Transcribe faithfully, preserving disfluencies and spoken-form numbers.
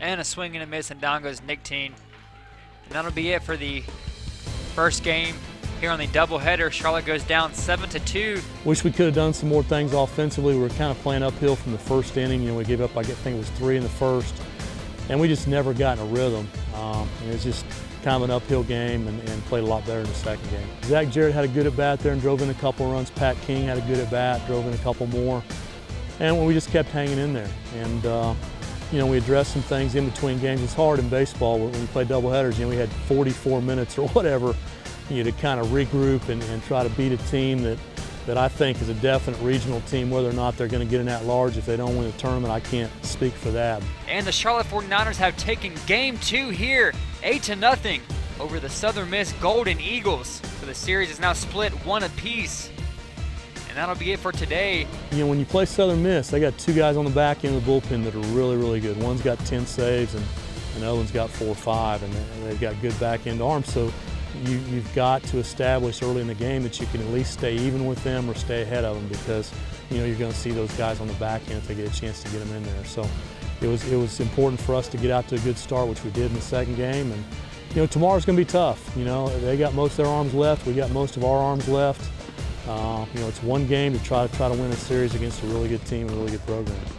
and a swing and a miss, and down goes Nick Teen. And that'll be it for the first game here on the doubleheader. Charlotte goes down seven to two. Wish we could have done some more things offensively. We were kind of playing uphill from the first inning. You know, we gave up, I think it was three in the first, and we just never got in a rhythm. Um, it was just kind of an uphill game, and, and played a lot better in the second game. Zach Jarrett had a good at-bat there and drove in a couple runs. Pat King had a good at-bat, drove in a couple more. And we just kept hanging in there. And, uh, you know, we addressed some things in between games. It's hard in baseball when we play doubleheaders. You know, we had forty-four minutes or whatever, you know, to kind of regroup and, and try to beat a team that, that I think is a definite regional team. Whether or not they're going to get an at-large if they don't win the tournament, I can't speak for that. And the Charlotte forty-niners have taken game two here, eight to nothing, over the Southern Miss Golden Eagles. So the series is now split one apiece. And that'll be it for today. You know, when you play Southern Miss, they got two guys on the back end of the bullpen that are really, really good. One's got ten saves, and another one's got four or five, and they've got good back end arms. So you, you've got to establish early in the game that you can at least stay even with them or stay ahead of them, because you know you're going to see those guys on the back end if they get a chance to get them in there. So it was it was important for us to get out to a good start, which we did in the second game. And you know, tomorrow's going to be tough. You know, they got most of their arms left. We got most of our arms left. Uh, you know, it's one game to try to try to win a series against a really good team and a really good program.